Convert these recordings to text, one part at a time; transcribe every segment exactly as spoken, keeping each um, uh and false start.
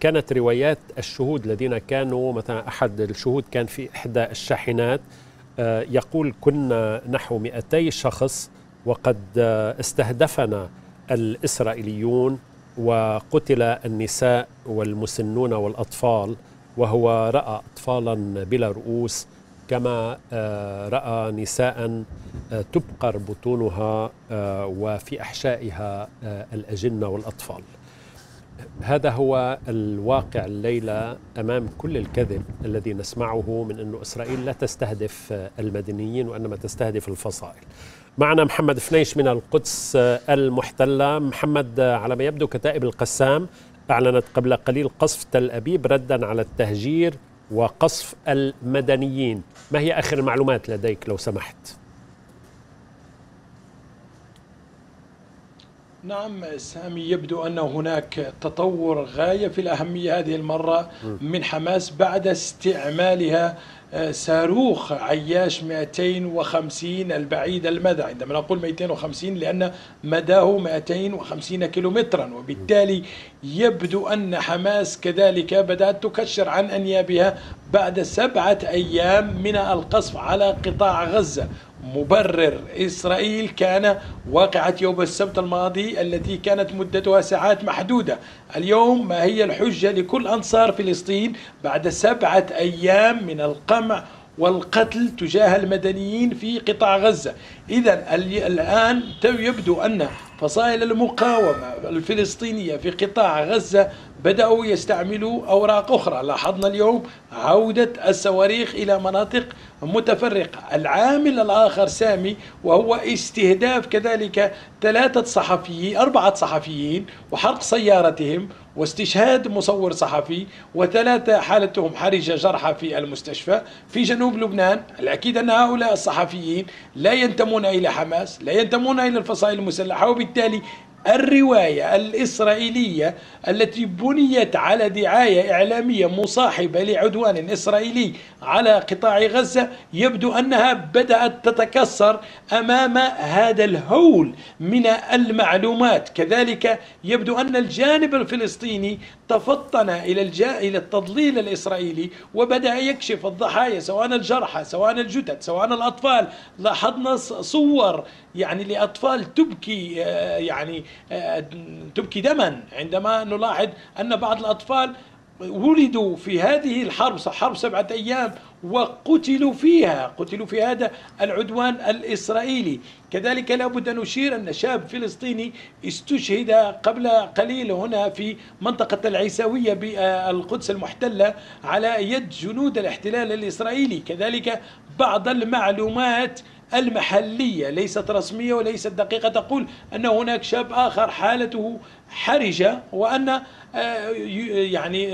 كانت روايات الشهود الذين كانوا، مثلا أحد الشهود كان في إحدى الشاحنات يقول: كنا نحو مئتي شخص وقد استهدفنا الإسرائيليون وقتل النساء والمسنون والأطفال، وهو رأى أطفالا بلا رؤوس كما رأى نساء تبقر بطونها وفي أحشائها الأجنة والأطفال. هذا هو الواقع الليلة أمام كل الكذب الذي نسمعه من أن إسرائيل لا تستهدف المدنيين وإنما تستهدف الفصائل. معنا محمد فنيش من القدس المحتلة. محمد، على ما يبدو كتائب القسام أعلنت قبل قليل قصف تل أبيب ردا على التهجير وقصف المدنيين، ما هي آخر المعلومات لديك لو سمحت؟ نعم سامي، يبدو أن هناك تطور غاية في الأهمية هذه المرة من حماس بعد استعمالها صاروخ عياش مئتين وخمسين البعيد المدى. عندما نقول مئتين وخمسين لأن مداه مئتين وخمسين كيلومترا، وبالتالي يبدو أن حماس كذلك بدأت تكشر عن أنيابها بعد سبعة أيام من القصف على قطاع غزة. مبرر إسرائيل كان واقعة يوم السبت الماضي التي كانت مدتها ساعات محدودة. اليوم ما هي الحجة لكل أنصار فلسطين بعد سبعة أيام من القمع والقتل تجاه المدنيين في قطاع غزة؟ إذن الآن يبدو أن فصائل المقاومة الفلسطينية في قطاع غزة بدأوا يستعملوا أوراق أخرى. لاحظنا اليوم عودة الصواريخ إلى مناطق متفرقة. العامل الآخر سامي وهو استهداف كذلك ثلاثة صحفيين أربعة صحفيين وحرق سيارتهم واستشهاد مصور صحفي وثلاثة حالتهم حرجة جرحى في المستشفى في جنوب لبنان. الأكيد أن هؤلاء الصحفيين لا ينتمون إلى حماس، لا ينتمون إلى الفصائل المسلحة، وبالتالي الرواية الإسرائيلية التي بنيت على دعاية إعلامية مصاحبة لعدوان إسرائيلي على قطاع غزة يبدو أنها بدأت تتكسر أمام هذا الهول من المعلومات. كذلك يبدو أن الجانب الفلسطيني تفطن إلى إلى التضليل الإسرائيلي وبدأ يكشف الضحايا، سواء الجرحى سواء الجثث سواء الأطفال. لاحظنا صور يعني لأطفال تبكي يعني تبكي دما عندما نلاحظ أن بعض الأطفال ولدوا في هذه الحرب حرب سبعة أيام وقتلوا فيها قتلوا في هذا العدوان الإسرائيلي. كذلك لا بد أن نشير أن شاب فلسطيني استشهد قبل قليل هنا في منطقة العيساوية بالقدس المحتلة على يد جنود الاحتلال الإسرائيلي. كذلك بعض المعلومات المحلية ليست رسمية وليست دقيقة تقول أن هناك شاب آخر حالته حرجة وأن يعني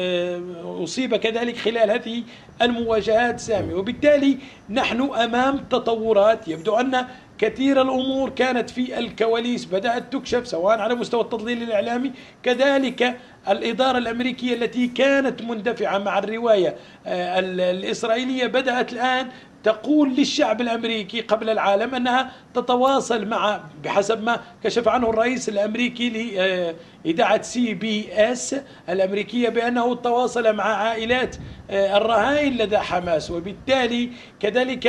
أصيب كذلك خلال هذه المواجهات سامي. وبالتالي نحن أمام تطورات يبدو أن كثير الأمور كانت في الكواليس بدأت تكشف، سواء على مستوى التضليل الإعلامي كذلك الإدارة الأمريكية التي كانت مندفعة مع الرواية الإسرائيلية بدأت الآن تقول للشعب الأمريكي قبل العالم أنها تتواصل مع، بحسب ما كشف عنه الرئيس الأمريكي لإذاعة سي بي اس الأمريكية بأنه تواصل مع عائلات الرهائن لدى حماس. وبالتالي كذلك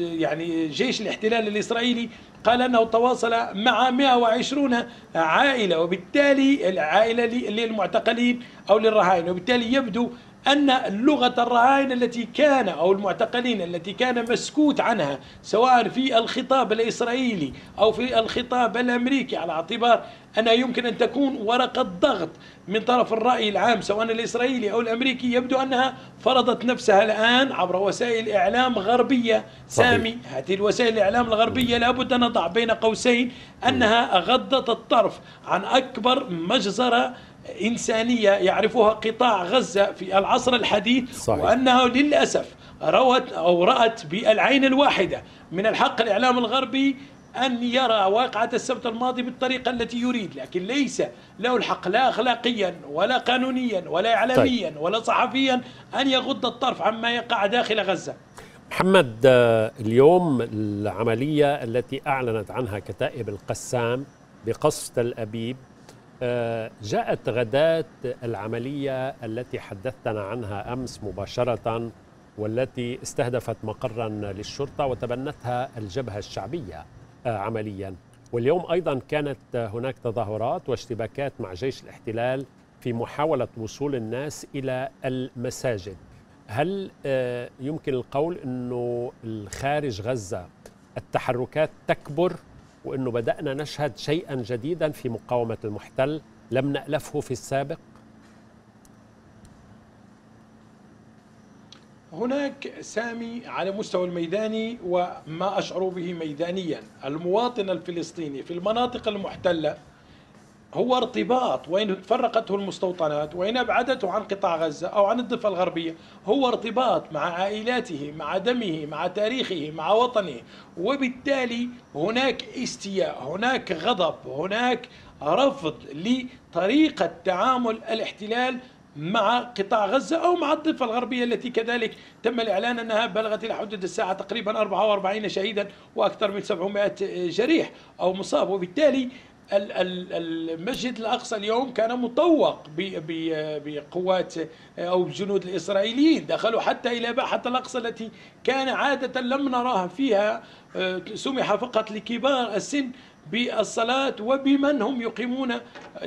يعني جيش الاحتلال الإسرائيلي قال أنه تواصل مع مئة وعشرين عائلة، وبالتالي العائلة للمعتقلين أو للرهائن، وبالتالي يبدو أن لغة الرهائن التي كان أو المعتقلين التي كان مسكوت عنها سواء في الخطاب الإسرائيلي أو في الخطاب الأمريكي على اعتبار أنها يمكن أن تكون ورقة ضغط من طرف الرأي العام سواء الإسرائيلي أو الأمريكي، يبدو أنها فرضت نفسها الآن عبر وسائل إعلام غربية سامي. هذه الوسائل الإعلام الغربية لابد أن نضع بين قوسين أنها غضت الطرف عن أكبر مجزرة إنسانية يعرفها قطاع غزة في العصر الحديث. صحيح. وأنها للأسف روت أو رأت بالعين الواحدة. من الحق الإعلام الغربي أن يرى واقعة السبت الماضي بالطريقة التي يريد، لكن ليس له الحق لا أخلاقيا ولا قانونيا ولا إعلاميا ولا صحفيا أن يغض الطرف عما يقع داخل غزة. محمد، اليوم العملية التي أعلنت عنها كتائب القسام بقصف تل أبيب جاءت غداة العملية التي حدثتنا عنها أمس مباشرة، والتي استهدفت مقرا للشرطة وتبنتها الجبهة الشعبية عمليا. واليوم أيضا كانت هناك تظاهرات واشتباكات مع جيش الاحتلال في محاولة وصول الناس إلى المساجد. هل يمكن القول أنه الخارج غزة التحركات تكبر، وأنه بدأنا نشهد شيئا جديدا في مقاومة المحتل لم نألفه في السابق؟ هناك سامي على مستوى الميداني وما أشعر به ميدانيا، المواطن الفلسطيني في المناطق المحتلة هو ارتباط، وإن فرقته المستوطنات وإن أبعدته عن قطاع غزة أو عن الضفة الغربية، هو ارتباط مع عائلاته، مع دمه، مع تاريخه، مع وطنه. وبالتالي هناك استياء، هناك غضب، هناك رفض لطريقة تعامل الاحتلال مع قطاع غزة أو مع الضفة الغربية التي كذلك تم الإعلان أنها بلغت إلى حدود الساعة تقريبا أربعة وأربعين شهيدا وأكثر من سبعمائة جريح أو مصاب. وبالتالي المسجد الأقصى اليوم كان مطوق بقوات أو بجنود الإسرائيليين، دخلوا حتى إلى باحة الأقصى التي كان عادة لم نراها فيها، سمح فقط لكبار السن بالصلاة وبمن هم يقيمون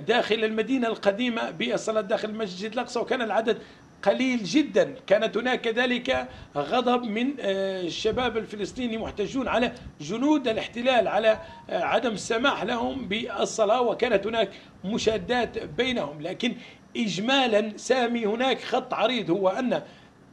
داخل المدينة القديمة بالصلاة داخل المسجد الأقصى، وكان العدد قليل جدا. كانت هناك كذلك غضب من الشباب الفلسطيني محتجون على جنود الاحتلال، على عدم السماح لهم بالصلاة، وكانت هناك مشادات بينهم. لكن إجمالا سامي هناك خط عريض، هو أن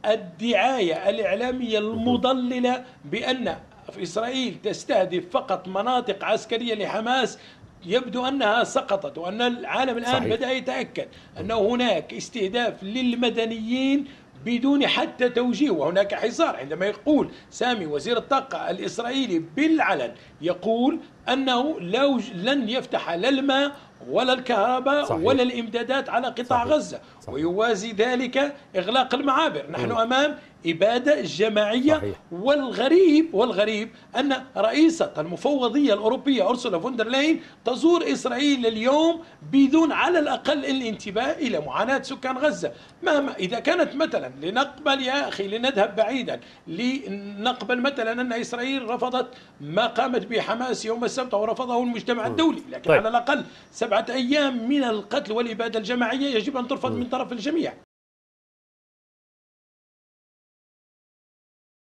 الدعاية الإعلامية المضللة بأن إسرائيل تستهدف فقط مناطق عسكرية لحماس يبدو أنها سقطت، وأن العالم الآن صحيح. بدأ يتأكد أن هناك استهداف للمدنيين بدون حتى توجيه، وهناك حصار. عندما يقول سامي وزير الطاقة الإسرائيلي بالعلن يقول أنه لو لن يفتح لا الماء ولا الكهرباء صحيح. ولا الإمدادات على قطاع صحيح. غزة صحيح. ويوازي ذلك إغلاق المعابر. نحن م. أمام إبادة جماعية صحيح. والغريب والغريب أن رئيسة المفوضية الأوروبية أرسولا فوندرلين تزور إسرائيل اليوم بدون على الأقل الانتباه إلى معاناة سكان غزة. مهما إذا كانت مثلا لنقبل يا أخي لنذهب بعيدا، لنقبل مثلا أن إسرائيل رفضت ما قامت به حماس يوم السبت ورفضه المجتمع الدولي، لكن طيب. على الأقل سبعة أيام من القتل والإبادة الجماعية يجب أن ترفض م. من طرف الجميع.